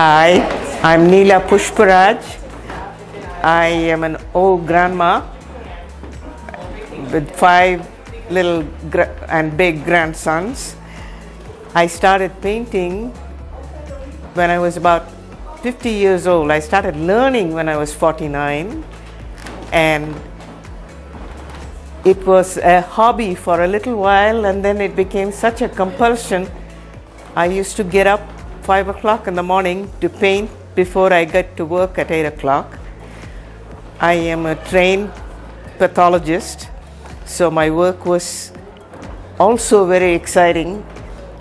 Hi, I'm Neela Pushparaj. I am an old grandma with 5 little and big grandsons. I started painting when I was about 50 years old. I started learning when I was 49, and it was a hobby for a little while, and then it became such a compulsion. I used to get up 5 o'clock in the morning to paint before I got to work at 8 o'clock. I am a trained pathologist, so my work was also very exciting.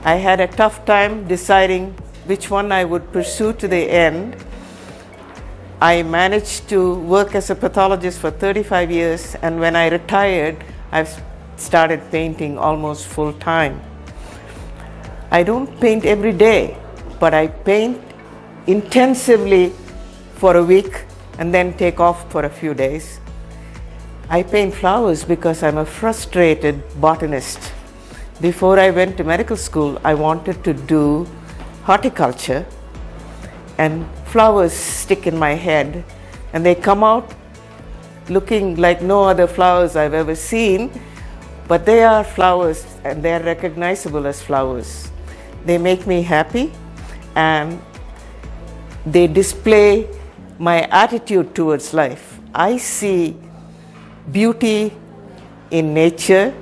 I had a tough time deciding which one I would pursue to the end. I managed to work as a pathologist for 35 years, and when I retired, I've started painting almost full time. I don't paint every day, but I paint intensively for a week and then take off for a few days. I paint flowers because I'm a frustrated botanist. Before I went to medical school, I wanted to do horticulture, and flowers stick in my head, and they come out looking like no other flowers I've ever seen, but they are flowers and they are recognizable as flowers. They make me happy, and they display my attitude towards life. I see beauty in nature,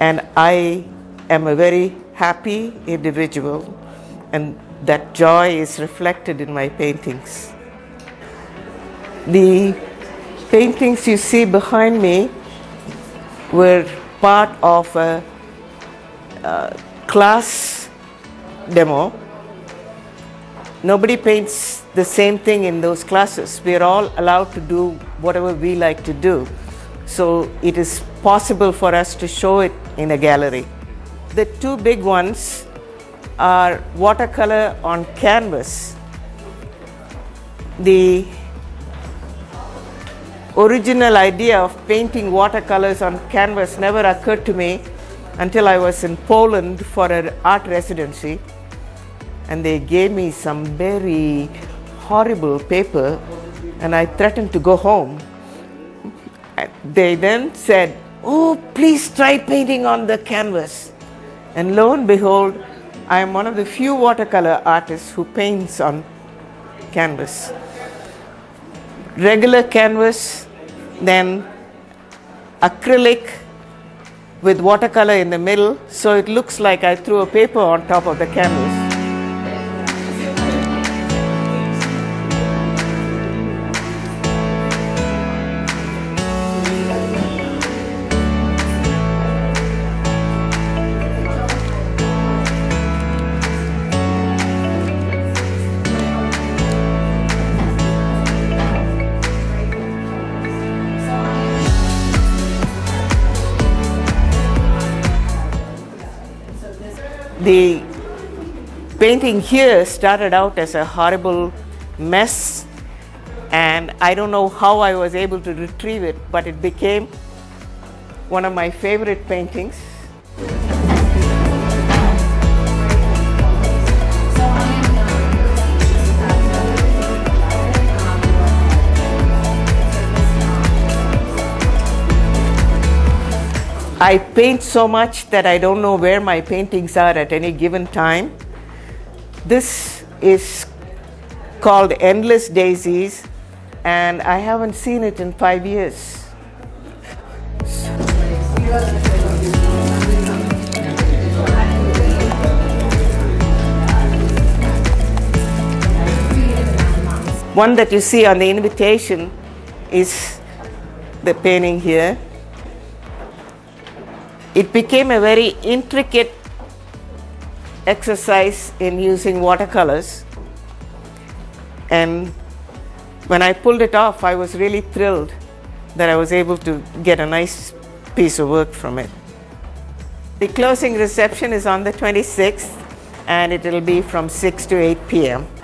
and I am a very happy individual, and that joy is reflected in my paintings. The paintings you see behind me were part of a class demo. Nobody paints the same thing in those classes. We are all allowed to do whatever we like to do. So it is possible for us to show it in a gallery. The 2 big ones are watercolor on canvas. The original idea of painting watercolors on canvas never occurred to me until I was in Poland for an art residency, and they gave me some very horrible paper, and I threatened to go home. They then said, "Oh, please try painting on the canvas," and lo and behold, I am one of the few watercolor artists who paints on canvas. Regular canvas, then acrylic with watercolor in the middle, so it looks like I threw a paper on top of the canvas. The painting here started out as a horrible mess, and I don't know how I was able to retrieve it, but it became one of my favorite paintings. I paint so much that I don't know where my paintings are at any given time. This is called Endless Daisies, and I haven't seen it in 5 years. One that you see on the invitation is the painting here. It became a very intricate exercise in using watercolors, and when I pulled it off, I was really thrilled that I was able to get a nice piece of work from it. The closing reception is on the 26th, and it will be from 6 to 8 p.m.